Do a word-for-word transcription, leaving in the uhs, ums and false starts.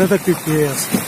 Это пипец.